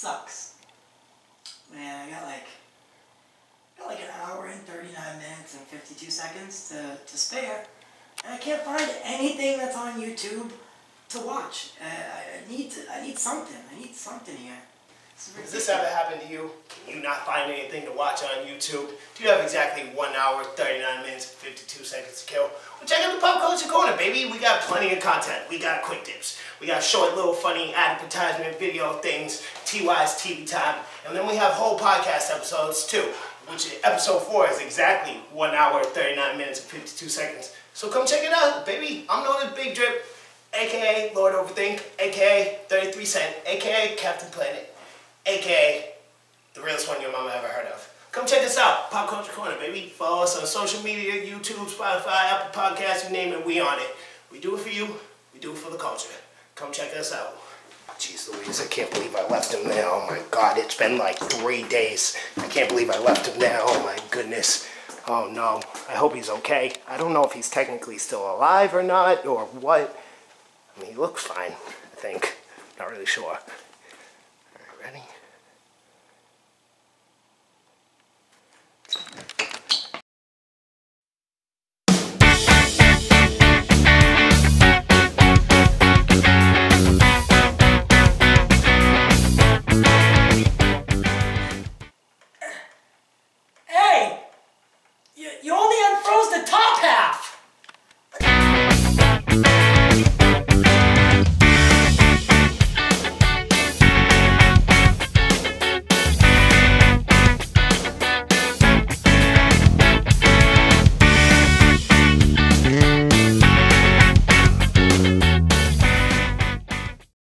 sucks. Man, I got like an hour and 39 minutes and 52 seconds to spare, and I can't find anything that's on YouTube to watch. I need something. I need something here. Does this ever happen to you? Can you not find anything to watch on YouTube? Do you have exactly 1 hour, 39 minutes, 52 seconds to kill? Well, check out the Pop Culture Corner, baby. We got plenty of content. We got quick dips. We got short, little, funny advertisement video things, TY's TV time. And then we have whole podcast episodes, too, which episode 4 is exactly 1 hour, 39 minutes, and 52 seconds. So come check it out, baby. I'm known as Big Drip, a.k.a. Lord Overthink, a.k.a. 33 Cent, a.k.a. Captain Planet. AKA the realest one your mama ever heard of. Come check us out, Pop Culture Corner, baby. Follow us on social media, YouTube, Spotify, Apple Podcasts, you name it, we on it. We do it for you, we do it for the culture. Come check us out. Jeez Louise, I can't believe I left him there. Oh my God, it's been like 3 days. I can't believe I left him there. Oh my goodness. Oh no, I hope he's okay. I don't know if he's technically still alive or not, or what. I mean, he looks fine, I think. Not really sure. Ready?